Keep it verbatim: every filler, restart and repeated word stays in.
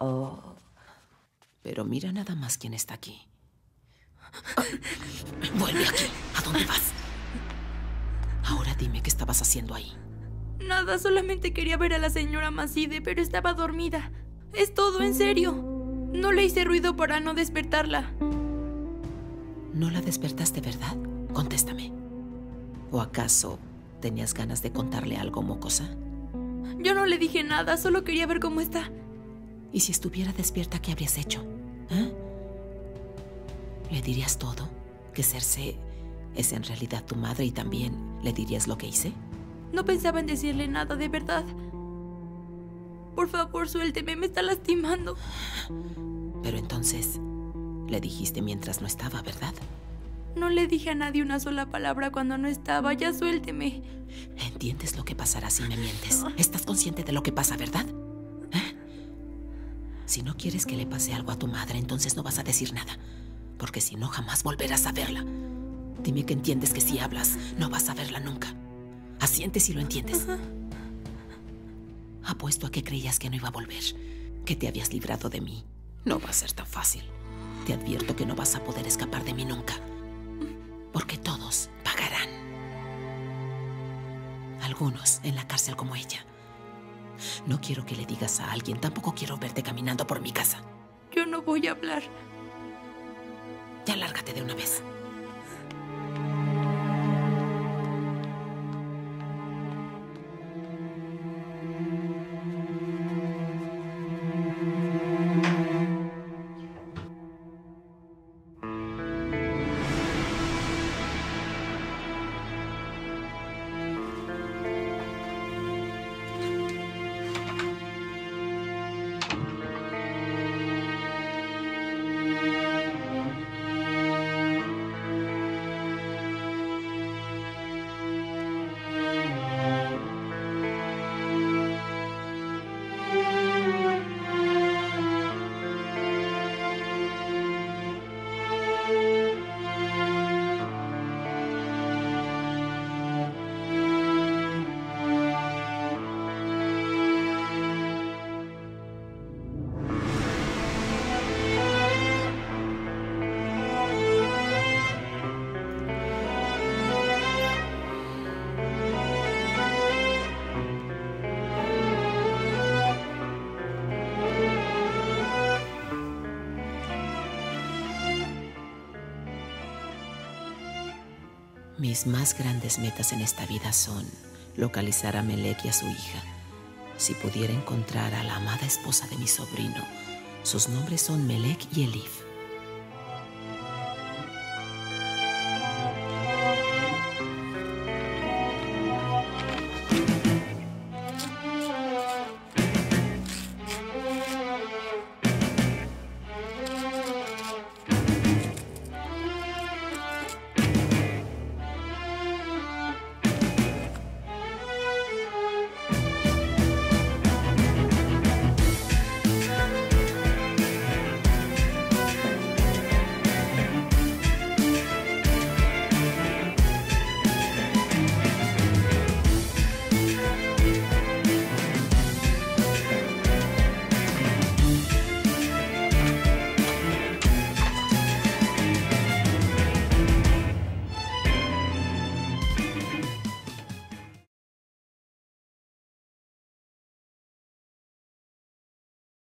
Oh. Pero mira nada más quién está aquí. Vuelve aquí. ¿A dónde vas? Ahora dime qué estabas haciendo ahí. Nada, solamente quería ver a la señora Macide, pero estaba dormida. Es todo, en serio. No le hice ruido para no despertarla. ¿No la despertaste, verdad? Contéstame. ¿O acaso tenías ganas de contarle algo, mocosa? Yo no le dije nada, solo quería ver cómo está. ¿Y si estuviera despierta, qué habrías hecho? ¿Eh? ¿Le dirías todo? ¿Que Cerce es en realidad tu madre y también le dirías lo que hice? No pensaba en decirle nada, de verdad. Por favor, suélteme, me está lastimando. Pero entonces, le dijiste mientras no estaba, ¿verdad? No le dije a nadie una sola palabra cuando no estaba. Ya suélteme. ¿Entiendes lo que pasará si me mientes? ¿Estás consciente de lo que pasa, verdad? ¿Eh? Si no quieres que le pase algo a tu madre, entonces no vas a decir nada. Porque si no, jamás volverás a verla. Dime que entiendes que si hablas, no vas a verla nunca. Asiente si lo entiendes. Apuesto a que creías que no iba a volver, que te habías librado de mí. No va a ser tan fácil. Te advierto que no vas a poder escapar de mí nunca. Porque todos pagarán. Algunos en la cárcel como ella. No quiero que le digas a alguien, tampoco quiero verte caminando por mi casa. Yo no voy a hablar. Ya lárgate de una vez. Mis más grandes metas en esta vida son localizar a Melek y a su hija. Si pudiera encontrar a la amada esposa de mi sobrino, sus nombres son Melek y Elif.